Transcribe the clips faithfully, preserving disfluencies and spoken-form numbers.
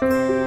Thank you.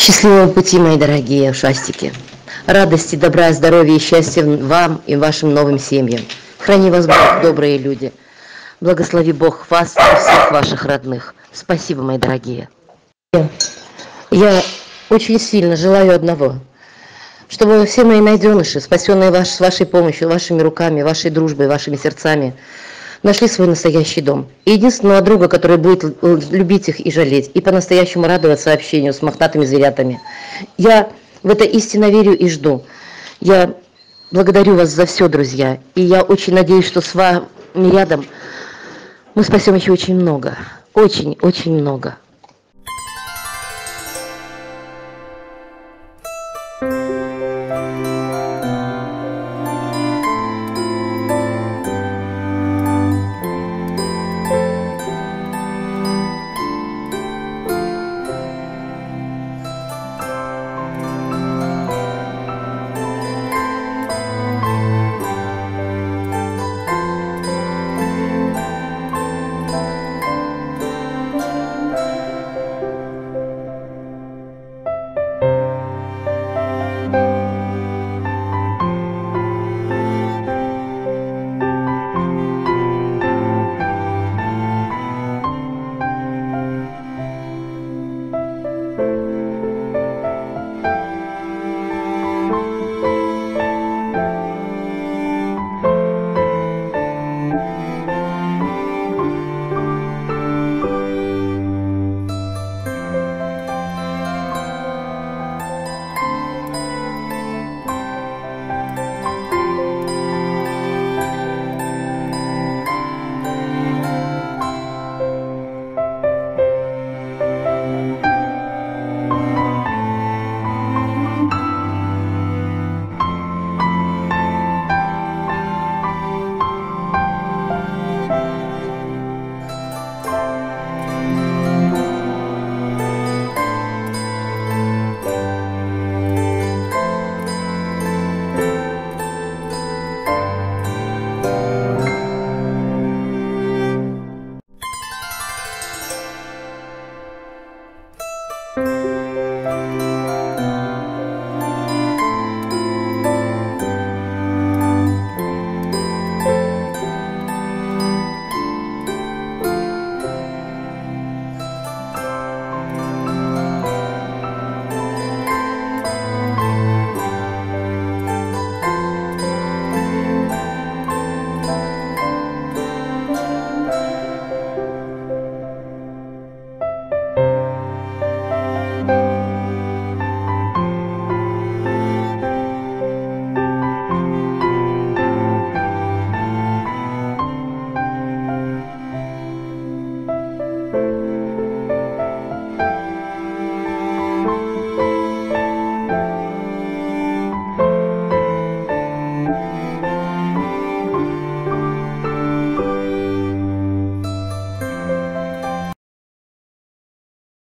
Счастливого пути, мои дорогие шастики! Радости, добра, здоровья и счастья вам и вашим новым семьям! Храни вас Бог, добрые люди! Благослови Бог вас и всех ваших родных! Спасибо, мои дорогие! Я очень сильно желаю одного, чтобы все мои найденыши, спасенные ваш, с вашей помощью, вашими руками, вашей дружбой, вашими сердцами, нашли свой настоящий дом. И единственного друга, который будет любить их и жалеть, и по-настоящему радоваться общению с мохнатыми зверятами. Я в это истинно верю и жду. Я благодарю вас за все, друзья. И я очень надеюсь, что с вами рядом мы спасем еще очень много. Очень-очень много.